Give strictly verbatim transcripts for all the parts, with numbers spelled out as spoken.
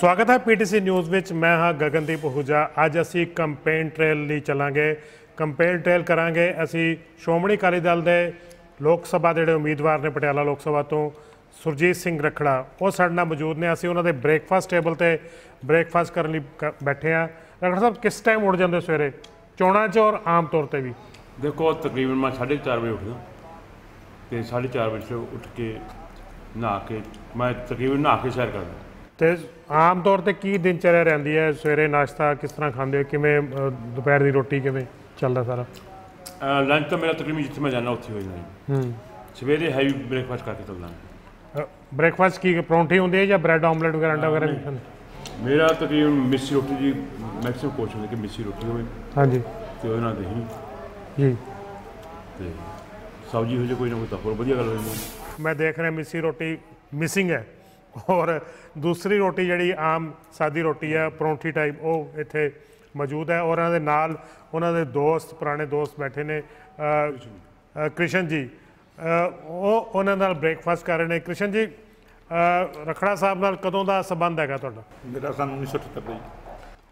स्वागत है PTC news which मैं हाँ गगनदीप आहूजा। अज असी कंपेन ट्रेल लई चलांगे, कंपेन ट्रेल करांगे। असी श्रोमणी अकाली दल दे लोक सभा जिहड़े उम्मीदवार ने पटियाला लोक सभा तो सुरजीत सिंह रखड़ा वो साडे नाल मौजूद ने। असी उन्हां दे ब्रेकफास्ट टेबल ते ब्रेकफास्ट करन लई बैठे हाँ। रखड़ा साहब, किस टाइम उठ जांदे सवेरे चोणां च और आम तौर पर भी? देखो, तकरीबन मैं साढ़े चार बजे उठदा ते साढ़े चार बजे उठ के नहा के मैं तकरीबन नहा के सैर करदा। तो आम तौर पर की दिनचर्या रहती है? सवेरे नाश्ता किस तरह खाते हो, किमें दोपहर की रोटी किमें चलता सारा? लंच तो मेरा तकरीबन जिथे मैं जाना उत्थे हो जाना। सवेरे हैवी ब्रेकफास्ट करके चलना। ब्रेकफास्ट की परौंठी होंदी है या ब्रैड ऑमलेट वगैरह अंडा वगैरह? मेरा तकरीबन मिस्सी रोटी जी मैक्सिमम कोशिश होती कि मिस्सी रोटी हो। हाँ जी, तो दही जी सब्जी हो जाए कोई ना कोई, तो होर वधिया गल हो। मैं देख रहा मिस्सी रोटी मिसिंग है और दूसरी रोटी जी आम सादी रोटी है परौंठी टाइप वो इतने मौजूद है। और उन्होंने नाल उन्होंने दोस्त पुराने दोस्त बैठे ने कृष्ण जी, वो उन्होंने ब्रेकफास्ट कर रहे हैं। कृष्ण जी, रखड़ा साहब नाल कदों का संबंध है? मेरा सन उन्नीस सौ अठहत्तर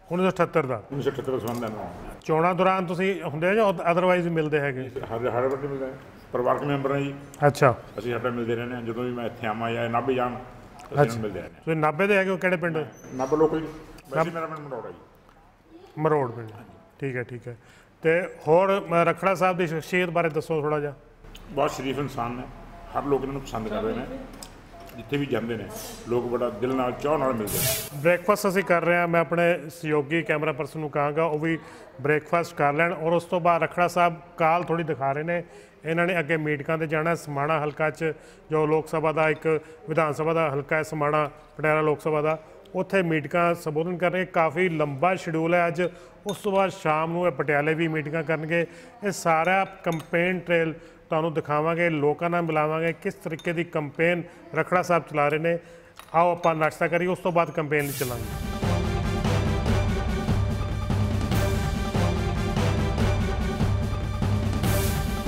उन्नीस सौ अठहत्तर का उन्नीस सौ अठहत्तर संबंध है। चोणा दौरान तुसी हुंदे हो जां अदरवाइज मिलते हैं? हर हर वक्त मिलते हैं, परिवारक मैंबर हैं जी। अच्छा, असीं हर टाइम मिलते रहने, जो भी मैं इत्थे आवां या नाभे जावां। अच्छा, नाभे दे हो? किहड़े पिंड? नाभा लोकल जी, वैसे मेरा पिंड मरोड़ है जी, मरोड़ पिंड। ठीक है ठीक है। तो होर रखड़ा साहब की शख्सियत बारे दसो थोड़ा जा। बहुत शरीफ इंसान ने, हर लोग इन्होंने पसंद करते हैं, जिथे भी जाते हैं लोग बड़ा दिल नाल चाह नाल मिलते हैं। ब्रेकफास्ट असीं कर रहे हैं, मैं अपने सहयोगी कैमरा पर्सन नूं कहांगा वो भी ब्रेकफास्ट कर लैण। और उस तो बाद रखड़ा साहब काल थोड़ी दिखा रहे हैं, इन्होंने अगे मीटिंगां ते जाना। समाणा हलका च जो लोक सभा का एक विधान सभा का हलका है समाणा पटियाला लोक सभा का, उत्थे मीटिंगां संबोधन कर रहे। काफ़ी लंबा शेड्यूल है अज, उस तो बाद शाम नूं पटियाले भी मीटिंगां करनगे। ये सारा कंपेन ट्रेल तुहानूं दिखावांगे, लोकां नाल मिलावांगे किस तरीके की कंपेन रखड़ा साहब चला रहे हैं। आओ आपां नाश्ता करिए, उस तो बाद कंपेन लई चलांगे।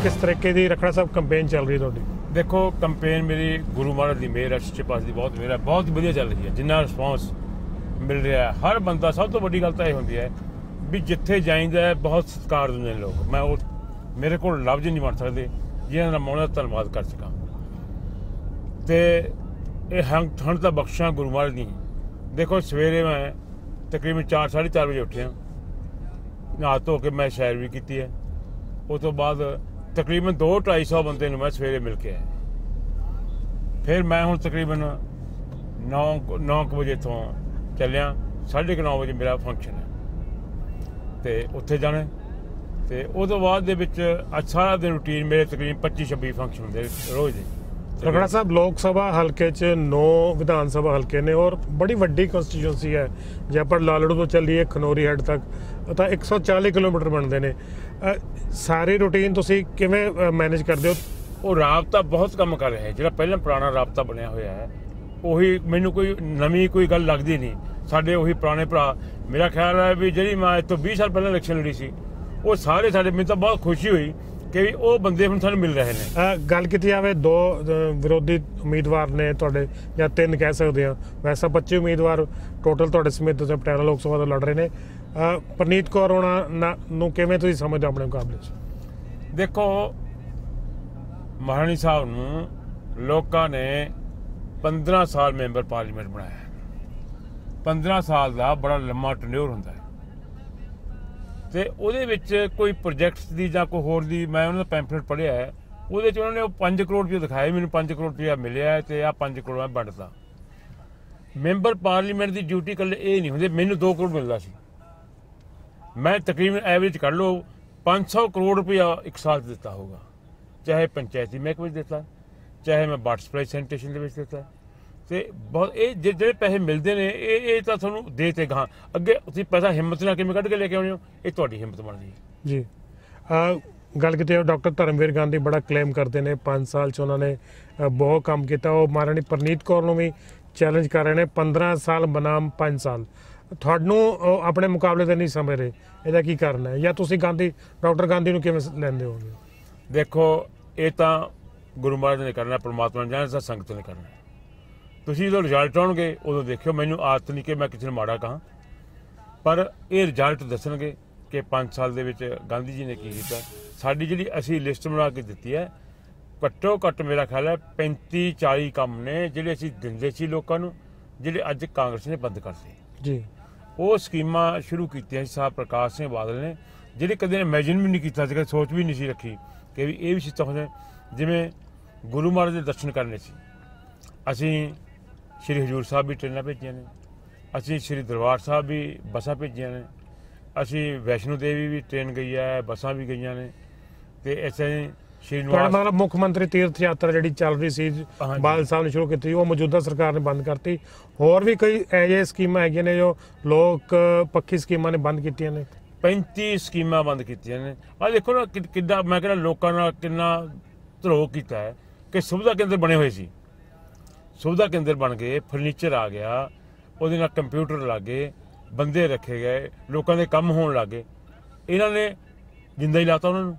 किस तरीके की रखड़ा साहब कंपेन चल रही है थोड़ी? देखो, कंपेन मेरी गुरु महाराज की मेहर है, सच्चे पातशाह की बहुत मेहर है, बहुत वधिया चल रही है। जिन्ना रिस्पॉन्स मिल रहा है हर बंदा, सब तो वड्डी गल तां इह हुंदी है भी जिथे जाइंदा है बहुत सत्कार दिंदे ने लोग। मैं उस मेरे को लफ्ज नहीं बन सकते जिन्हां दा मैं धन्नवाद कर सकां। ते इह हण तां बख्शा गुरु महाराज दी। देखो, सवेरे मैं तकरीबन चार साढ़े चार बजे उठिया, नहा धो के मैं सैर भी की है। उस तो बाद तकरीबन दो ढाई सौ बंदे मैं सवेरे मिल के आया। फिर मैं हूँ तकरीबन नौ नौ बजे तो चलिया, साढ़े नौ बजे मेरा फंक्शन है तो उत्थे जाने। तो उस तो बाद सारा दिन रूटीन मेरे तकरीबन पच्ची छब्बी फंक्शन होंगे रोज़ दे। रखड़ा साहब, लोक सभा हल्के च नौ विधान सभा हल्के ने और बड़ी वड्डी कॉन्स्टिट्यूंसी है। जे आपां लालड़ू तो चलीए खनौरी हेड तक तो एक सौ चाली किलोमीटर बनते हैं। सारी रूटीन तुसीं किवें मैनेज करदे हो? वो राबता बहुत कम कर रहा है, जिहड़ा पहला पुराना राबता बनिया होया है उही। मैनूं कोई नवीं कोई गल लगदी नहीं, साडे उही पुराने भरा। मेरा ख्याल है भी जिहड़ी मैं तो बीस साल पहले इलेक्शन लड़ी सी वो सारे साडे। मैनूं तां बहुत खुशी हुई कि वो बंदे हुण सानूं मिल रहे हैं। गल कीती जावे दो विरोधी उम्मीदवार ने तुहाडे जां तीन कह सकदे आ, वैसा पच्ची उम्मीदवार टोटल तुहाडे समेत पटियाला लोक सभा तों लड़ रहे ने। परनीत कौर होना नूं किवें तुसीं समझदे हो अपने मुकाबले च? देखो, महाराणी साहब नूं लोकां ने पंद्रह साल मैंबर पार्लीमेंट बनाया। पंद्रह साल का बड़ा लम्मा टन्योर हुंदा है ते उहदे विच कोई प्रोजेक्ट्स दी जां कोई होर दी मैं उन्हां दा पैंफलेट पढ़िया है। उहदे च उन्होंने पाँच करोड़ रुपया दिखाया, मैनूं पाँच करोड़ रुपया मिलिया है ते आ पाँच करोड़ मैं वंडदा। मैंबर पार्लीमेंट की ड्यूटी कल्ले ये नहीं हुंदी, मैनूं दो करोड़ मिलदा सी। मैं तकरीबन एवरेज कर लो पाँच सौ करोड़ रुपया एक साल देता होगा, चाहे पंचायती महकमे देता, चाहे मैं वाटर सप्लाई सैनिटेशन देता। तो बहुत ये जो पैसे मिलते हैं ये तो थोड़ा देते गां अगे। तुम पैसा हिम्मत ना किमें कढ़ के लेके आने हो, ये थोड़ी हिम्मत बनती है जी। आ, गल की डॉक्टर धर्मवीर गांधी बड़ा क्लेम करते हैं, पाँच साल च उन्होंने बहुत काम किया। महाराणी परनीत कौर नूं भी चैलेंज कर रहे हैं, पंद्रह साल बनाम पाँच साल। तुहानूं अपने मुकाबले से नहीं समझ रहे, इहदा की कारण है या तुसीं गांधी डॉक्टर गांधी नूं किवें लैंदे हो? देखो, ये तो गुरु महाराज ने करना, परमात्मा ने जाना, संगत ने करना। ਤੁਸੀਂ ਜਦੋਂ ਰਿਜ਼ਲਟ ਆਉਣਗੇ ਉਦੋਂ ਦੇਖਿਓ। ਮੈਨੂੰ ਆਦਤ ਨਹੀਂ ਕਿ ਮੈਂ ਕਿਸੇ ਨੂੰ ਮਾੜਾ ਕਹਾਂ, ਪਰ ਇਹ ਰਿਜ਼ਲਟ ਦੱਸਣਗੇ ਕਿ ਪੰਜ ਸਾਲ ਦੇ ਵਿੱਚ ਗਾਂਧੀ ਜੀ ਨੇ ਕੀ ਕੀਤਾ। ਸਾਡੀ ਜਿਹੜੀ ਅਸੀਂ ਲਿਸਟ ਬਣਾ ਕੇ ਦਿੱਤੀ ਹੈ, ਘੱਟੋ ਘੱਟ ਮੇਰਾ ਖਿਆਲ ਹੈ ਪੈਂਤੀ ਚਾਲੀ ਕੰਮ ਨੇ ਜਿਹੜੇ ਅਸੀਂ ਦਿੰਦੇ ਸੀ ਲੋਕਾਂ ਨੂੰ, ਜਿਹੜੇ ਅੱਜ ਕਾਂਗਰਸ ਨੇ ਬੰਦ ਕਰਤੇ ਜੀ। ਉਹ ਸਕੀਮਾਂ ਸ਼ੁਰੂ ਕੀਤੀਆਂ ਸੀ ਸਾਹਿਬ ਪ੍ਰਕਾਸ਼ ਸਿੰਘ ਬਾਦਲ ਨੇ, ਜਿਹੜੇ ਕਦੇ ਇਮੈਜਿਨ ਵੀ ਨਹੀਂ ਕੀਤਾ ਸੀਗਾ, ਸੋਚ ਵੀ ਨਹੀਂ ਸੀ ਰੱਖੀ ਕਿ ਵੀ ਇਹ ਵੀ ਸਿੱਧਾ ਹੁੰਦਾ। ਜਿਵੇਂ ਗੁਰੂ ਮਹਾਰਾਜ ਦੇ ਦਰਸ਼ਨ ਕਰਨੇ ਸੀ, ਅਸੀਂ ਸ਼੍ਰੀ ਹਜੂਰ ਸਾਹਿਬ ਵੀ ਟ੍ਰੇਨਾਂ ਭੇਜੀਆਂ ਨੇ, ਅਸੀਂ ਸ਼੍ਰੀ ਦਰਬਾਰ ਸਾਹਿਬ ਵੀ ਬੱਸਾਂ ਭੇਜੀਆਂ ਨੇ, ਅਸੀਂ ਵੈਸ਼ਨੋ ਦੇਵੀ ਵੀ ਟ੍ਰੇਨ ਗਈ ਹੈ, ਬੱਸਾਂ ਵੀ ਗਈਆਂ ਨੇ। ਤੇ ਅਸੀਂ ਸ਼੍ਰੀ ਮਤਲਬ ਮੁੱਖ ਮੰਤਰੀ ਤੀਰਥ ਯਾਤਰਾ ਜਿਹੜੀ ਚੱਲ ਰਹੀ ਸੀ ਬਾਦਲ ਸਾਹਿਬ ਨੇ ਸ਼ੁਰੂ ਕੀਤੀ, ਉਹ ਮੌਜੂਦਾ ਸਰਕਾਰ ਨੇ ਬੰਦ ਕਰਤੀ। ਹੋਰ ਵੀ ਕਈ ਅਜਿਹੇ ਸਕੀਮਾਂ ਹੈਗੀਆਂ ਨੇ ਜੋ ਲੋਕ ਪੱਖੀ ਸਕੀਮਾਂ ਨੇ ਬੰਦ ਕੀਤੀਆਂ ਨੇ, ਪੈਂਤੀ ਸਕੀਮਾਂ ਬੰਦ ਕੀਤੀਆਂ ਨੇ। ਆ ਦੇਖੋ ਨਾ ਕਿੱਦਾਂ ਮੈਂ ਕਹਿੰਦਾ ਲੋਕਾਂ ਨਾਲ ਕਿੰਨਾ ਧਰੋਹ ਕੀਤਾ ਹੈ ਕਿ ਸੁਵਿਧਾ ਕੇਂਦਰ ਬਣੇ ਹੋਏ ਸੀ, ਸੁਵਿਧਾ ਕੇਂਦਰ ਬਣ ਗਏ, ਫਰਨੀਚਰ ਆ ਗਿਆ, ਉਹਦੇ ਨਾਲ ਕੰਪਿਊਟਰ ਲੱਗ ਗਏ, ਬੰਦੇ ਰੱਖੇ ਗਏ, ਲੋਕਾਂ ਦੇ ਕੰਮ ਹੋਣ ਲੱਗ ਗਏ। ਇਹਨਾਂ ਨੇ ਜਿੰਦਾ ਹੀ ਲਾਤਾ ਉਹਨਾਂ ਨੂੰ।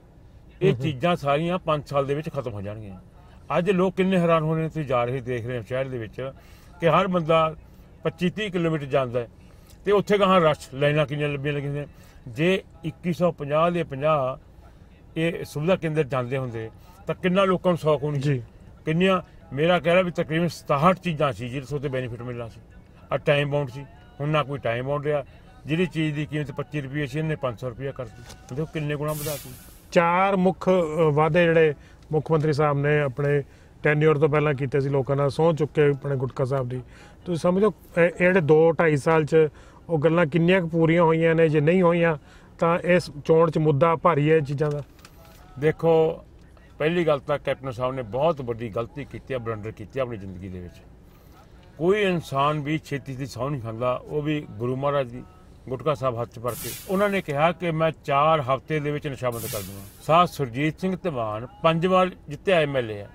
ਇਹ ਚੀਜ਼ਾਂ ਸਾਰੀਆਂ ਪੰਜ ਸਾਲ ਦੇ ਵਿੱਚ ਖਤਮ ਹੋ ਜਾਣਗੀਆਂ। ਅੱਜ ਲੋਕ ਕਿੰਨੇ ਹੈਰਾਨ ਹੋ ਰਹੇ ਨੇ, ਤੁਸੀਂ ਜਾ ਰਹੇ ਦੇਖ ਰਹੇ ਹੋ ਸ਼ਹਿਰ ਦੇ ਵਿੱਚ ਕਿ ਹਰ ਬੰਦਾ ਪੱਚੀ ਤੀਹ ਕਿਲੋਮੀਟਰ ਜਾਂਦਾ ਹੈ ਅਤੇ ਉੱਥੇ ਗਾਹਾਂ ਰਸ਼ ਲਾਈਨਾਂ ਕਿੰਨੀਆਂ ਲੰਬੀਆਂ ਲੱਗੀਆਂ ਨੇ। ਜੇ ਇੱਕੀ ਸੌ ਪੰਜਾਹ ਦੇ ਪੰਜਾਹ ਇਹ ਸੁਵਿਧਾ ਕੇਂਦਰ ਜਾਂਦੇ ਹੁੰਦੇ ਤਾਂ ਕਿੰਨਾ ਲੋਕਾਂ ਨੂੰ ਸੌਖ ਹੋਣੀ ਸੀ। ਕਿੰਨੀਆਂ ਮੇਰਾ ਕਹਿ ਰਿਹਾ ਵੀ ਤਕਰੀਬਨ ਸਤਾਹਠ ਚੀਜ਼ਾਂ ਸੀ ਜਿਹਦੇ ਤੋਂ ਬੈਨੀਫਿਟ ਮਿਲਣਾ ਸੀ। ਆ ਟਾਈਮ ਬਾਉਂਡ ਸੀ, ਹੁਣ ਨਾ ਕੋਈ ਟਾਈਮ ਬਾਉਂਡ ਰਿਹਾ। ਜਿਹੜੀ ਚੀਜ਼ ਦੀ ਕੀਮਤ ਪੱਚੀ ਰੁਪਈਏ ਸੀ, ਇਹਨੇ ਪੰਜ ਸੌ ਰੁਪਈਆ ਕਰਤੀ। ਦੇਖੋ ਕਿੰਨੇ ਗੁਣਾ ਵਧਾ ਤੀ। ਚਾਰ ਮੁੱਖ ਵਾਅਦੇ ਜਿਹੜੇ ਮੁੱਖ ਮੰਤਰੀ ਸਾਹਿਬ ਨੇ ਆਪਣੇ ਟੈਨਿਓਰ ਤੋਂ ਪਹਿਲਾਂ ਕੀਤੇ ਸੀ, ਲੋਕਾਂ ਨਾਲ ਸਹੁੰ ਚੁੱਕ ਕੇ ਆਪਣੇ ਗੁਟਕਾ ਸਾਹਿਬ ਦੀ। ਤੁਸੀਂ ਸਮਝੋ ਇਹ ਜਿਹੜੇ ਦੋ ਢਾਈ ਸਾਲ 'ਚ ਉਹ ਗੱਲਾਂ ਕਿੰਨੀਆਂ ਕੁ ਪੂਰੀਆਂ ਹੋਈਆਂ ਨੇ? ਜੇ ਨਹੀਂ ਹੋਈਆਂ ਤਾਂ ਇਸ ਚੋਣ 'ਚ ਮੁੱਦਾ ਭਾਰੀ ਹੈ ਇਹ ਚੀਜ਼ਾਂ ਦਾ। ਦੇਖੋ ਪਹਿਲੀ ਗੱਲ ਤਾਂ ਕੈਪਟਨ ਸਾਹਿਬ ਨੇ ਬਹੁਤ ਵੱਡੀ ਗਲਤੀ ਕੀਤੀ ਹੈ, ਬਲੰਡਰ ਕੀਤੀ ਆਪਣੀ ਜ਼ਿੰਦਗੀ ਦੇ ਵਿੱਚ। ਕੋਈ ਇਨਸਾਨ ਵੀ ਛੇਤੀ ਦੀ ਸਹੁੰ ਨਹੀਂ ਖਾਂਦਾ, ਉਹ ਵੀ ਗੁਰੂ ਮਹਾਰਾਜ ਦੀ ਗੁਟਕਾ ਸਾਹਿਬ ਹੱਥ 'ਚ ਭਰ ਕੇ। ਉਹਨਾਂ ਨੇ ਕਿਹਾ ਕਿ ਮੈਂ ਚਾਰ ਹਫ਼ਤੇ ਦੇ ਵਿੱਚ ਨਸ਼ਾਬੰਦ ਕਰ ਦੂੰਗਾ। ਸਾਹ ਸੁਰਜੀਤ ਸਿੰਘ ਧਵਾਨ ਪੰਜ ਵਾਰ ਜਿੱਤਿਆ ਐਮ ਐਲ ਏ ਹੈ,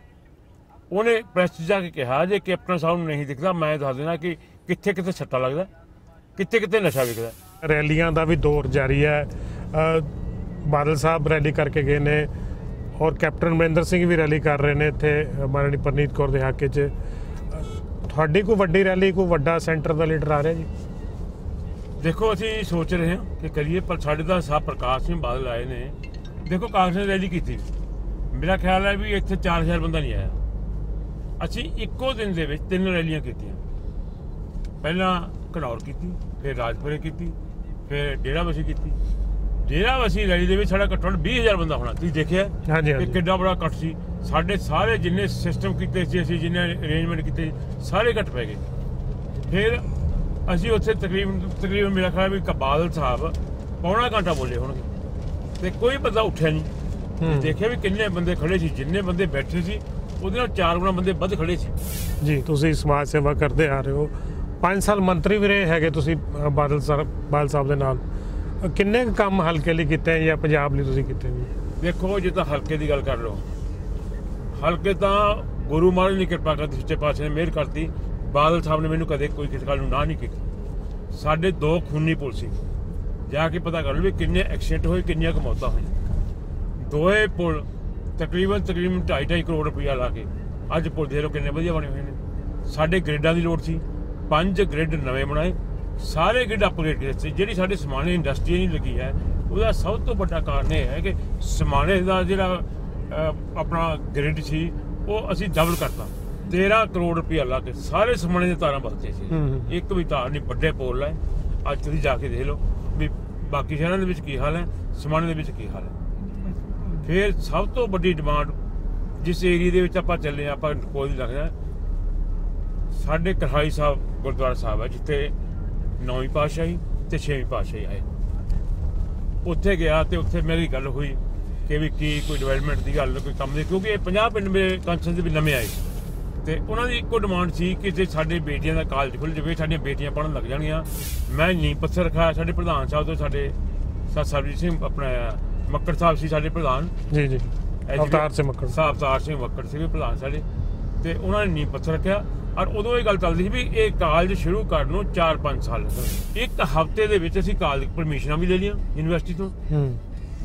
ਉਹਨੇ ਪ੍ਰੈਸ 'ਚ ਜਾ ਕੇ ਕਿਹਾ ਜੇ ਕੈਪਟਨ ਸਾਹਿਬ ਨੂੰ ਨਹੀਂ ਦਿਖਦਾ ਮੈਂ ਦੱਸ ਦੇਣਾ ਕਿ ਕਿੱਥੇ ਕਿੱਥੇ ਸੱਟਾ ਲੱਗਦਾ, ਕਿੱਥੇ ਕਿੱਥੇ ਨਸ਼ਾ ਵਿਕਦਾ। ਰੈਲੀਆਂ ਦਾ ਵੀ ਦੌਰ ਜਾਰੀ ਹੈ, ਬਾਦਲ ਸਾਹਿਬ ਰੈਲੀ ਕਰਕੇ ਗਏ ਨੇ ਔਰ ਕੈਪਟਨ ਅਮਰਿੰਦਰ ਸਿੰਘ ਵੀ ਰੈਲੀ ਕਰ ਰਹੇ ਨੇ ਇੱਥੇ ਮਾਨਣੀ ਪਰਨੀਤ ਕੌਰ ਦੇ ਹਾਕੇ 'ਚ। ਤੁਹਾਡੀ ਕੋਈ ਵੱਡੀ ਰੈਲੀ, ਕੋਈ ਵੱਡਾ ਸੈਂਟਰ ਦਾ ਲੀਡਰ ਆ ਰਿਹਾ ਜੀ? ਦੇਖੋ ਅਸੀਂ ਸੋਚ ਰਹੇ ਹਾਂ ਕਿ ਕਰੀਏ, ਪਰ ਸਾਡੇ ਦਾ ਸਾਹਿਬ ਪ੍ਰਕਾਸ਼ ਸਿੰਘ ਬਾਦਲ ਆਏ ਨੇ। ਦੇਖੋ ਕਾਂਗਰਸ ਨੇ ਰੈਲੀ ਕੀਤੀ, ਮੇਰਾ ਖਿਆਲ ਹੈ ਵੀ ਇੱਥੇ ਚਾਰ ਹਜ਼ਾਰ ਬੰਦਾ ਨਹੀਂ ਆਇਆ। ਅਸੀਂ ਇੱਕੋ ਦਿਨ ਦੇ ਵਿੱਚ ਤਿੰਨ ਰੈਲੀਆਂ ਕੀਤੀਆਂ, ਪਹਿਲਾਂ ਘਨੌਰ ਕੀਤੀ, ਫਿਰ ਰਾਜਪੁਰੇ ਕੀਤੀ, ਫਿਰ ਡੇਰਾਬੱਸੀ ਕੀਤੀ। ਡੇਰਾਬੱਸੀ ਰੈਲੀ ਦੇ ਵਿੱਚ ਸਾਡਾ ਘੱਟੋ ਘੱਟ ਵੀਹ ਹਜ਼ਾਰ ਬੰਦਾ ਹੋਣਾ। ਤੁਸੀਂ ਦੇਖਿਆ ਕਿ ਕਿੰਨਾ ਬੜਾ ਇਕੱਠ ਸੀ। ਸਾਡੇ ਸਾਰੇ ਜਿੰਨੇ ਸਿਸਟਮ ਕੀਤੇ ਸੀ, ਅਸੀਂ ਜਿੰਨੇ ਅਰੇਂਜਮੈਂਟ ਕੀਤੇ ਸਾਰੇ ਘੱਟ ਪੈ ਗਏ। ਫਿਰ ਅਸੀਂ ਉੱਥੇ ਤਕਰੀਬਨ ਤਕਰੀਬਨ ਮੇਰਾ ਖਿਆਲ ਵੀ ਬਾਦਲ ਸਾਹਿਬ ਪੌਣਾ ਘੰਟਾ ਬੋਲੇ ਹੋਣਗੇ ਅਤੇ ਕੋਈ ਬੰਦਾ ਉੱਠਿਆ ਨਹੀਂ। ਦੇਖਿਆ ਵੀ ਕਿੰਨੇ ਬੰਦੇ ਖੜ੍ਹੇ ਸੀ, ਜਿੰਨੇ ਬੰਦੇ ਬੈਠੇ ਸੀ ਉਹਦੇ ਨਾਲ ਚਾਰ ਗੁਣਾ ਬੰਦੇ ਵੱਧ ਖੜ੍ਹੇ ਸੀ ਜੀ। ਤੁਸੀਂ ਸਮਾਜ ਸੇਵਾ ਕਰਦੇ ਆ ਰਹੇ ਹੋ, ਪੰਜ ਸਾਲ ਮੰਤਰੀ ਵੀ ਰਹੇ ਹੈਗੇ ਤੁਸੀਂ ਬਾਦਲ ਸਾਹਿਬ ਬਾਦਲ ਸਾਹਿਬ ਦੇ ਨਾਲ। ਕਿੰਨੇ ਕੁ ਕੰਮ ਹਲਕੇ ਲਈ ਕੀਤੇ ਜਾਂ ਪੰਜਾਬ ਲਈ ਤੁਸੀਂ ਕੀਤੇ ਜੀ? ਦੇਖੋ ਜੇ ਤਾਂ ਹਲਕੇ ਦੀ ਗੱਲ ਕਰ ਲਓ, ਹਲਕੇ ਤਾਂ ਗੁਰੂ ਮਹਾਰਾਜ ਨੇ ਕਿਰਪਾ ਕਰਤੀ, ਸੱਚੇ ਪਾਤਸ਼ਾਹ ਨੇ ਮਿਹਰ ਕਰਤੀ। ਬਾਦਲ ਸਾਹਿਬ ਨੇ ਮੈਨੂੰ ਕਦੇ ਕੋਈ ਕਿਸੇ ਗੱਲ ਨੂੰ ਨਾ ਨਹੀਂ ਕੀਤੀ। ਸਾਡੇ ਦੋ ਖੂਨੀ ਪੁਲ ਸੀ, ਜਾ ਕੇ ਪਤਾ ਕਰ ਲਓ ਵੀ ਕਿੰਨੇ ਐਕਸੀਡੈਂਟ ਹੋਏ, ਕਿੰਨੀਆਂ ਕੁ ਮੌਤਾਂ ਹੋਈਆਂ। ਦੋਏ ਪੁਲ ਤਕਰੀਬਨ ਤਕਰੀਬਨ ਢਾਈ ਢਾਈ ਕਰੋੜ ਰੁਪਈਆ ਲਾ ਕੇ ਅੱਜ ਪੁਲ ਦੇ ਲੋ ਕਿੰਨੇ ਵਧੀਆ ਬਣੇ ਹੋਏ ਨੇ। ਸਾਡੇ ਗ੍ਰਿਡਾਂ ਦੀ ਲੋੜ ਸੀ, ਪੰਜ ਗ੍ਰਿਡ ਨਵੇਂ ਬਣਾਏ, ਸਾਰੇ ਗ੍ਰਿਡ ਅਪਗ੍ਰੇਡ ਕੀਤੇ ਸੀ। ਜਿਹੜੀ ਸਾਡੇ ਸਮਾਣੇ ਇੰਡਸਟਰੀ ਨਹੀਂ ਲੱਗੀ ਹੈ, ਉਹਦਾ ਸਭ ਤੋਂ ਵੱਡਾ ਕਾਰਨ ਇਹ ਹੈ ਕਿ ਸਮਾਣੇ ਦਾ ਜਿਹੜਾ ਆਪਣਾ ਗ੍ਰਿਡ ਸੀ ਉਹ ਅਸੀਂ ਡਬਲ ਕਰਤਾ। ਤੇਰਾਂ ਕਰੋੜ ਰੁਪਇਆ ਲਾ ਕੇ ਸਾਰੇ ਸਮਾਣੇ ਦੀਆਂ ਤਾਰਾਂ ਬਦਲਦੇ ਸੀ, ਇੱਕ ਵੀ ਤਾਰ ਨਹੀਂ। ਵੱਡੇ ਪੋਲ ਲਾਏ, ਅੱਜ ਤੁਸੀਂ ਜਾ ਕੇ ਦੇਖ ਲਓ ਵੀ ਬਾਕੀ ਸ਼ਹਿਰਾਂ ਦੇ ਵਿੱਚ ਕੀ ਹਾਲ ਹੈ, ਸਮਾਣੇ ਦੇ ਵਿੱਚ ਕੀ ਹਾਲ ਹੈ। ਫਿਰ ਸਭ ਤੋਂ ਵੱਡੀ ਡਿਮਾਂਡ ਜਿਸ ਏਰੀਏ ਦੇ ਵਿੱਚ ਆਪਾਂ ਚੱਲੇ ਹਾਂ, ਆਪਾਂ ਕੋਈ ਨਹੀਂ ਲੱਗਦਾ ਸਾਡੇ ਕਰਹਾਈ ਸਾਹਿਬ ਗੁਰਦੁਆਰਾ ਸਾਹਿਬ ਹੈ, ਜਿੱਥੇ ਨੌਵੀਂ ਪਾਤਸ਼ਾਹੀ ਅਤੇ ਛੇਵੀਂ ਪਾਤਸ਼ਾਹੀ ਆਏ। ਉੱਥੇ ਗਿਆ ਅਤੇ ਉੱਥੇ ਮੇਰੀ ਗੱਲ ਹੋਈ ਕਿ ਵੀ ਕੀ ਕੋਈ ਡਿਵੈਲਪਮੈਂਟ ਦੀ ਗੱਲ, ਕੋਈ ਕੰਮ ਦੀ, ਕਿਉਂਕਿ ਇਹ ਪੰਜਾਹ ਪਿੰਡ ਮੇਰੇ ਕੰਸਨ ਦੇ ਵੀ ਨਵੇਂ ਆਏ ਅਤੇ ਉਹਨਾਂ ਦੀ ਇੱਕੋ ਡਿਮਾਂਡ ਸੀ ਕਿ ਜੇ ਸਾਡੇ ਬੇਟੀਆਂ ਦਾ ਕਾਲਜ ਖੁੱਲ੍ਹ ਜਾਵੇ, ਸਾਡੀਆਂ ਬੇਟੀਆਂ ਪੜ੍ਹਨ ਲੱਗ ਜਾਣਗੀਆਂ। ਮੈਂ ਨੀਂਹ ਪੱਥਰ ਰੱਖਿਆ ਸਾਡੇ ਪ੍ਰਧਾਨ ਸਾਹਿਬ ਤੋਂ, ਸਾਡੇ ਸਰ ਸਰਬਜੀਤ ਸਿੰਘ ਆਪਣਾ ਮੱਕੜ ਸਾਹਿਬ ਸੀ ਸਾਡੇ ਪ੍ਰਧਾਨ ਜੀ ਜੀ ਅਵਤਾਰ ਸਿੰਘ ਮੱਕੜ ਸਾਹਿਬ, ਅਵਤਾਰ ਸਿੰਘ ਮੱਕੜ ਸੀਗੇ ਪ੍ਰਧਾਨ ਸਾਡੇ, ਅਤੇ ਉਹਨਾਂ ਨੇ ਨੀਂਹ ਪੱਥਰ ਰੱਖਿਆ। ਔਰ ਉਦੋਂ ਇਹ ਗੱਲ ਚੱਲਦੀ ਸੀ ਵੀ ਇਹ ਕਾਲਜ ਸ਼ੁਰੂ ਕਰਨ ਨੂੰ ਚਾਰ ਪੰਜ ਸਾਲ ਲੱਗਣਗੇ। ਇੱਕ ਹਫ਼ਤੇ ਦੇ ਵਿੱਚ ਅਸੀਂ ਕਾਲਜ ਪਰਮਿਸ਼ਨਾਂ ਵੀ ਲੈ ਲਈਆਂ ਯੂਨੀਵਰਸਿਟੀ ਤੋਂ।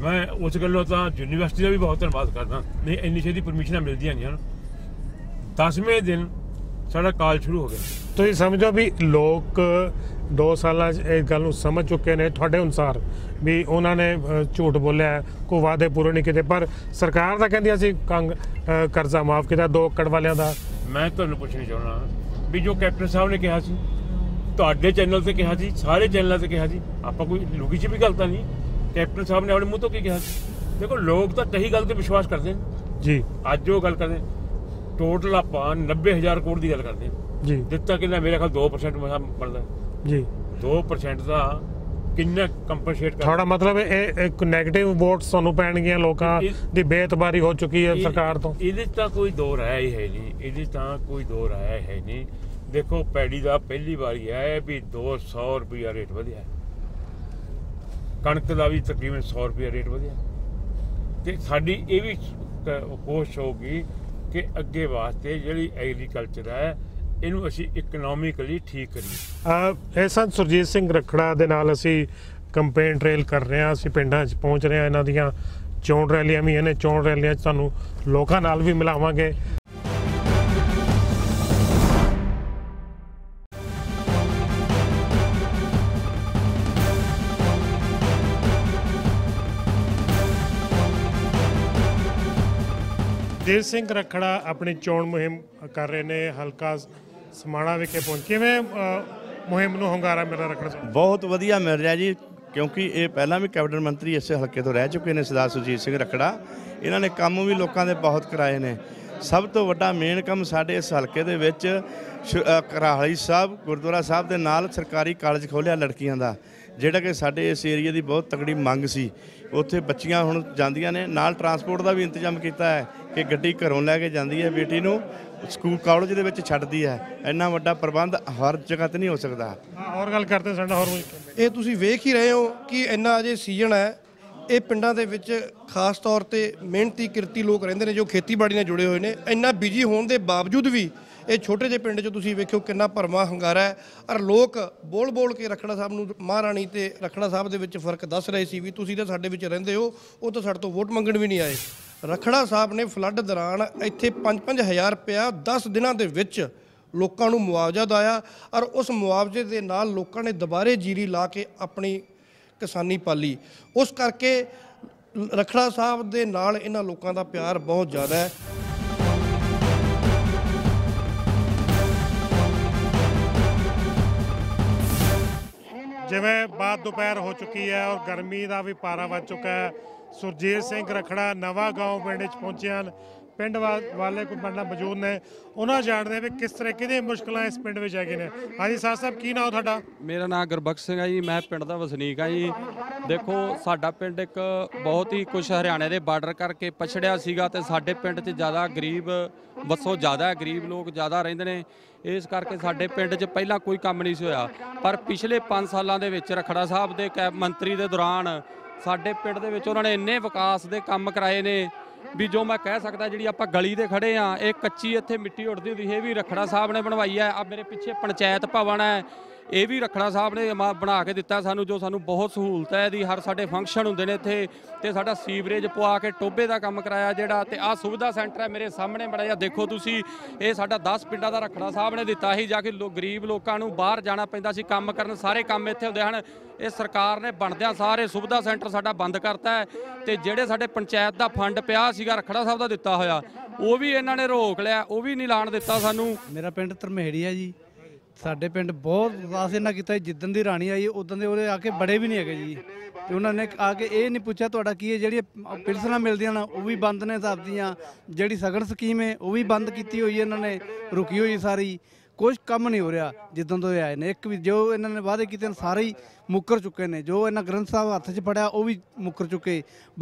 ਮੈਂ ਉਸ ਗੱਲੋਂ ਤਾਂ ਯੂਨੀਵਰਸਿਟੀ ਦਾ ਵੀ ਬਹੁਤ ਧੰਨਵਾਦ ਕਰਦਾ, ਨਹੀਂ ਇੰਨੀ ਛੇਤੀ ਪਰਮਿਸ਼ਨਾਂ ਮਿਲਦੀਆਂ ਨਹੀਂ ਹਨ। ਦਸਵੇਂ ਦਿਨ साढ़ा काल शुरू हो गया। तो ये समझो भी लोग दो साल इस गल समझ चुके ने, थोड़े अनुसार भी उन्होंने झूठ बोलिया कोई वादे पूरे नहीं किए, पर सरकार का कहती असी कर्जा माफ़ किया दो एकड़ वालों का। मैं तुहानू पूछना चाहना भी जो कैप्टन साहब ने कहा सी ਤੁਹਾਡੇ ਚੈਨਲ ਤੇ ਕਿਹਾ ਜੀ, ਸਾਰੇ ਚੈਨਲਾਂ ਤੇ ਕਿਹਾ ਜੀ, ਆਪਾਂ ਕੋਈ ਲੋਕੀ ਚ ਵੀ ਗਲਤ ਨਹੀਂ। ਕੈਪਟਨ ਸਾਹਿਬ ਨੇ ਆਪਣੇ ਮੂੰਹ ਤੋਂ ਕੀ ਕਿਹਾ? ਦੇਖੋ ਲੋਕ ਤਾਂ ਕਈ ਗੱਲ ਤੇ ਵਿਸ਼ਵਾਸ ਕਰਦੇ ਨੇ ਜੀ, ਅੱਜ ਉਹ ਗੱਲ ਕਰਦੇ ਟੋਟਲ ਆਪਾਂ ਨੱਬੇ ਹਜ਼ਾਰ ਕਰੋੜ ਦੀ ਗੱਲ ਕਰਦੇ ਜੀ, ਦਿੱਤਾ ਕਿੰਨਾ? ਮੇਰੇ ਖਿਆਲ ਦੋ ਪਰਸੈਂਟ ਬਣਦਾ ਜੀ। ਦੋ ਪਰਸੈਂਟ ਦਾ ਕਿੰਨਾ ਕੰਪਨਸੇਟ ਕਰ ਥੋੜਾ, ਮਤਲਬ ਇਹ ਇੱਕ ਨੈਗੇਟਿਵ ਵੋਟਸ ਤੁਹਾਨੂੰ ਪੈਣਗੀਆਂ, ਲੋਕਾਂ ਦੀ ਬੇਇਤਬਾਰੀ ਹੋ ਚੁੱਕੀ ਹੈ ਸਰਕਾਰ ਤੋਂ। ਇਹਦੇ ਤਾਂ ਕੋਈ ਦੋ ਰਾਏ ਹੈ ਨਹੀਂ, ਇਹਦੇ ਤਾਂ ਕੋਈ ਦੋ ਰਾਏ ਹੈ ਨਹੀਂ। देखो पैड़ी का पहली बारी है भी दो सौ रुपया रेट वधिया, कणक का भी तकरीबन सौ रुपया रेट वधिया। तो साड़ी ये भी कोशिश होगी कि अगे वास्ते जी एग्रीकल्चर है इनू असी इकनॉमिकली ठीक करिए। ऐसा सुरजीत सिंह रखड़ा दे नाल असी कंपेन ट्रेल कर रहे हैं, असी पिंडां च पहुँच रहे हैं, इन्हां दीयां चोण रैलियां भी इन्हें चोण रैलियां तुहानूं लोकां नाल भी मिलावांगे। सुरजीत सिंह रखड़ा अपनी चोण मुहिम कर रहे हैं, हल्का समाणा विखे पहुंचे। मैं मुहिम में हंगारा मिल रहा रखड़ा साहब? बहुत वधिया मिल रहा जी, क्योंकि ये पहला भी कैबिनेट मंत्री इस हल्के तो रह चुके हैं सरदार सुरजीत सिंह रखड़ा। इन्होंने काम भी लोगों के बहुत कराए हैं। सब तो वड्डा मेन काम साढ़े इस हल्के दे विच कराहली साहब गुरुद्वारा साहब के नाल सरकारी कॉलेज खोलिया लड़कियों का, ਜਿਹੜਾ ਕਿ ਸਾਡੇ ਇਸ ਏਰੀਆ ਦੀ ਬਹੁਤ ਤਕੜੀ ਮੰਗ ਸੀ। ਉੱਥੇ ਬੱਚੀਆਂ ਹੁਣ ਜਾਂਦੀਆਂ ਨੇ, ਨਾਲ ਟਰਾਂਸਪੋਰਟ ਦਾ ਵੀ ਇੰਤਜ਼ਾਮ ਕੀਤਾ ਹੈ ਕਿ ਗੱਡੀ ਘਰੋਂ ਲੈ ਕੇ ਜਾਂਦੀ ਹੈ ਬੇਟੀ ਨੂੰ ਸਕੂਲ ਕਾਲਜ ਦੇ ਵਿੱਚ ਛੱਡਦੀ ਹੈ। ਇੰਨਾ ਵੱਡਾ ਪ੍ਰਬੰਧ ਹਰ ਜਗ੍ਹਾ ਤੇ ਨਹੀਂ ਹੋ ਸਕਦਾ। ਹੋਰ ਗੱਲ ਕਰਦੇ ਸਾਡਾ ਹੋਰ ਇਹ ਤੁਸੀਂ ਵੇਖ ਹੀ ਰਹੇ ਹੋ ਕਿ ਇੰਨਾ ਅਜੇ ਸੀਜ਼ਨ ਹੈ, ਇਹ ਪਿੰਡਾਂ ਦੇ ਵਿੱਚ ਖਾਸ ਤੌਰ ਤੇ ਮਿਹਨਤੀ ਕਿਰਤੀ ਲੋਕ ਰਹਿੰਦੇ ਨੇ ਜੋ ਖੇਤੀਬਾੜੀ ਨਾਲ ਜੁੜੇ ਹੋਏ ਨੇ। ਇੰਨਾ ਬਿਜੀ ਹੋਣ ਦੇ ਬਾਵਜੂਦ ਵੀ ਇਹ ਛੋਟੇ ਜਿਹੇ ਪਿੰਡ 'ਚ ਤੁਸੀਂ ਵੇਖਿਓ ਕਿੰਨਾ ਭਰਵਾਂ ਹੰਗਾਰਾ ਹੈ, ਔਰ ਲੋਕ ਬੋਲ ਬੋਲ ਕੇ ਰਖੜਾ ਸਾਹਿਬ ਨੂੰ, ਮਹਾਰਾਣੀ ਤੇ ਰਖੜਾ ਸਾਹਿਬ ਦੇ ਵਿੱਚ ਫਰਕ ਦੱਸ ਰਹੇ ਸੀ ਵੀ ਤੁਸੀਂ ਤਾਂ ਸਾਡੇ ਵਿੱਚ ਰਹਿੰਦੇ ਹੋ, ਉਹ ਤਾਂ ਸਾਡੇ ਤੋਂ ਵੋਟ ਮੰਗਣ ਵੀ ਨਹੀਂ ਆਏ। ਰਖੜਾ ਸਾਹਿਬ ਨੇ ਫਲੱਡ ਦੌਰਾਨ ਇੱਥੇ ਪੰਜ-ਪੰਜ ਹਜ਼ਾਰ ਰੁਪਇਆ ਦਸ ਦਿਨਾਂ ਦੇ ਵਿੱਚ ਲੋਕਾਂ ਨੂੰ ਮੁਆਵਜ਼ਾ ਦਿਆ, ਔਰ ਉਸ ਮੁਆਵਜ਼ੇ ਦੇ ਨਾਲ ਲੋਕਾਂ ਨੇ ਦੁਬਾਰੇ ਜੀਰੀ ਲਾ ਕੇ ਆਪਣੀ ਕਿਸਾਨੀ ਪਾਲੀ। ਉਸ ਕਰਕੇ ਰਖੜਾ ਸਾਹਿਬ ਦੇ ਨਾਲ ਇਹਨਾਂ ਲੋਕਾਂ ਦਾ ਪਿਆਰ ਬਹੁਤ ਜ਼ਿਆਦਾ ਹੈ। जिमें बाद दोपहर हो चुकी है और गर्मी का भी पारा वध चुका है। सुरजीत सिंह रखड़ा नवा गाँव पिंड पहुंचे हैं, पिंड वा वाले कोई पिंड मौजूद ने, उन्होंने जानते हैं भी किस तरीके की मुश्किल इस पिंड में हैगी ने। हाँ जी साहब साहब की नाम थोड़ा? मेरा नाम गुरबख्श सिंह है जी, मैं पिंड का वसनीक हाँ जी। देखो साडा पिंड एक बहुत ही कुछ हरियाणे के बार्डर करके पछड़िया सीगा ते साडे पिंड च ज़्यादा गरीब वसों ज़्यादा गरीब लोग ज़्यादा रहिंदे ने, इस करके साडे पिंड च पहला कोई काम नहीं होया। पर पिछले पाँच सालों के विच रखड़ा साहब के कैब मंत्री के दौरान साडे पिंड दे विच उन्होंने इन्ने विकास के काम कराए ने भी जो मैं कह सकता। जी आप गली दे खड़े हाँ, ये कच्ची इत्थे मिट्टी उड़ती हुई है भी रखड़ा साहब ने बनवाई है। आप मेरे पिछे पंचायत भवन है, ये भी रखड़ा साहब ने बना के दिता सानू, जो सानू बहुत सहूलत है जी। हर साढ़े फंक्शन होंदे ने इत्थे ते साडा सीवरेज पवा के टोबे का काम कराया जिहड़ा, ते आ सुविधा सेंटर है मेरे सामने बड़ा जिहा देखो तुसी। ये साडा दस पिंडां दा रखड़ा साहब ने दिता ही, जाके लोग गरीब लोगों नू बाहर जाना पैंदा सी काम करन, सारे काम इत्थे हुंदे हन। ये सरकार ने बनदियां सारे सुविधा सेंटर साडा बंद करता है, ते जिहड़े साडे पंचायत दा फंड पिया सीगा रखड़ा साहब दा दिता होया वो भी इन्हां ने रोक लिया, वो भी नहीं लाण दिता सानू। मेरा पिंड धरमेड़ी है जी, साढ़े पिंड बहुत विकास इन्हें किया। जिदन की राणी आई उदन के आके बड़े भी नहीं है जी, तो उन्होंने आके ये नहीं पूछा थोड़ा की है। जी पिलसना मिलदियां ना वो भी बंद ने हिसाब दियां, जी सगन स्कीम है वो भी बंद की हुई है, इन्होंने रुकी हुई सारी, कुछ कम नहीं हो रहा जिदन तो आए ने। एक भी जो इन्होंने वादे किए सारे ही मुकर चुके हैं, जो इन्हें ग्रंथ साहब हत्थ च फड़िया वो भी मुकर चुके।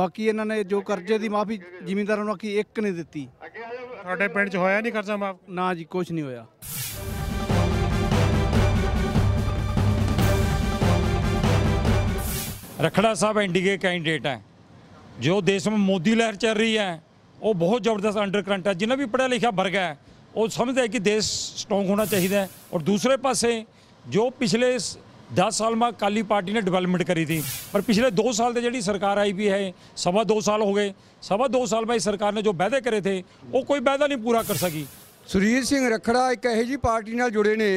बाकी इन्होंने जो कर्जे की माफ़ी जिमींदारों ने आखी एक नहीं दी। साढ़े पिंड च होया नहीं कर्जा माफ? ना जी कुछ नहीं होया। रखड़ा साहब एनडीए कैंडिडेट हैं, जो देश में मोदी लहर चल रही है वो बहुत ज़बरदस्त अंडर करंट है। जिन्हें भी पढ़ा लिखा वर्ग है वो समझता है कि देश स्ट्रॉन्ग होना चाहिए है। और दूसरे पासे जो पिछले दस साल में अकाली पार्टी ने डेवलपमेंट करी थी, पर पिछले दो साल से जी सरकार आई भी है, सवा दो साल हो गए, सवा दो साल में इस सरकार ने जो वायदे करे थे वो कोई वायदा नहीं पूरा कर सकी। ਸੁਰਜੀਤ ਸਿੰਘ ਰਖੜਾ ਇੱਕ ਇਹੋ ਜਿਹੀ ਪਾਰਟੀ ਨਾਲ ਜੁੜੇ ਨੇ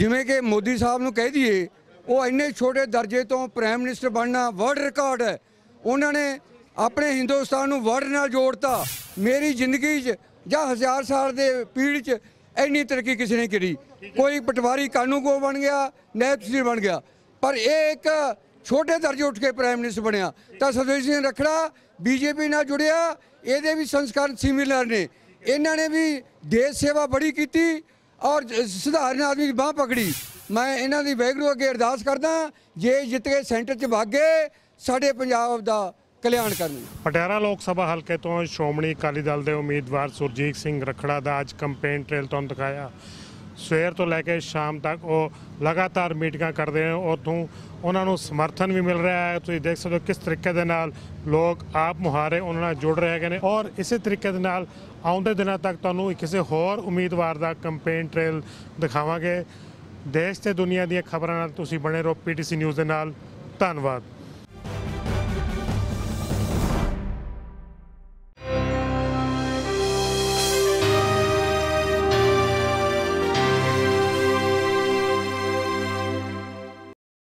ਜਿਵੇਂ ਕਿ ਮੋਦੀ ਸਾਹਿਬ ਨੂੰ ਕਹਿ ਦਈਏ ਉਹ ਇੰਨੇ ਛੋਟੇ ਦਰਜੇ ਤੋਂ ਪ੍ਰਾਈਮ ਮਿਨਿਸਟਰ ਬਣਨਾ ਵਰਲਡ ਰਿਕਾਰਡ ਹੈ। ਉਹਨਾਂ ਨੇ ਆਪਣੇ ਹਿੰਦੁਸਤਾਨ ਨੂੰ ਵਰਲਡ ਨਾਲ ਜੋੜਤਾ। ਮੇਰੀ ਜ਼ਿੰਦਗੀ 'ਚ ਜਾਂ ਹਜ਼ਾਰ ਸਾਲ ਦੇ ਪੀੜ 'ਚ ਇੰਨੀ ਤਰੱਕੀ ਕਿਸੇ ਨੇ ਕੀਤੀ। ਕੋਈ ਪਟਵਾਰੀ ਕਾਨੂੰ ਕੋ ਬਣ ਗਿਆ, ਨਾਇਬ ਤਹਿਸੀਲਦਾਰ ਬਣ ਗਿਆ, पर यह एक छोटे दर्जे उठ के प्राइम मिनिस्टर बनया। तो सुरजीत सिंह रखड़ा बीजेपी नाल जुड़िया, ये भी संस्कार सिमिलर ने। इन्होंने भी देश सेवा बड़ी की और सधारण आदमी की बाँह पकड़ी। मैं इन्हों की वाहिगुरू अगे अरदास करदा जे जित के सेंटर च भाग गए साडे पंजाब दा कल्याण करन। पटियाला लोक सभा हल्के तो श्रोमणी अकाली दल के उम्मीदवार सुरजीत सिंह रखड़ा का अज कंपेन ट्रेल तो दिखाया। ਸਵੇਰ ਤੋਂ ਲੈ ਕੇ ਸ਼ਾਮ ਤੱਕ ਉਹ ਲਗਾਤਾਰ ਮੀਟਿੰਗਾਂ ਕਰਦੇ ਨੇ। ਉੱਥੋਂ ਉਹਨਾਂ ਨੂੰ ਸਮਰਥਨ ਵੀ ਮਿਲ ਰਿਹਾ ਹੈ। ਤੁਸੀਂ ਦੇਖ ਸਕਦੇ ਹੋ ਕਿਸ ਤਰੀਕੇ ਦੇ ਨਾਲ ਲੋਕ ਆਪ ਮੁਹਾਰੇ ਉਹਨਾਂ ਨਾਲ ਜੁੜ ਰਹੇ ਹੈਗੇ ਨੇ ਔਰ ਇਸੇ ਤਰੀਕੇ ਦੇ ਨਾਲ ਆਉਂਦੇ ਦਿਨਾਂ ਤੱਕ ਤੁਹਾਨੂੰ ਕਿਸੇ ਹੋਰ ਉਮੀਦਵਾਰ ਦਾ ਕੰਪੇਨ ਟ੍ਰੇਲ ਦਿਖਾਵਾਂਗੇ। ਦੇਸ਼ ਤੇ ਦੁਨੀਆ ਦੀਆਂ ਖਬਰਾਂ ਨਾਲ ਤੁਸੀਂ ਬਣੇ ਰਹੋ ਪੀ ਟੀ ਸੀ ਨਿਊਜ਼ ਦੇ ਨਾਲ। ਧੰਨਵਾਦ।